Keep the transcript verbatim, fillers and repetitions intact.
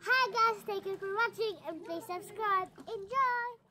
Hi guys, thank you for watching and please subscribe. Enjoy!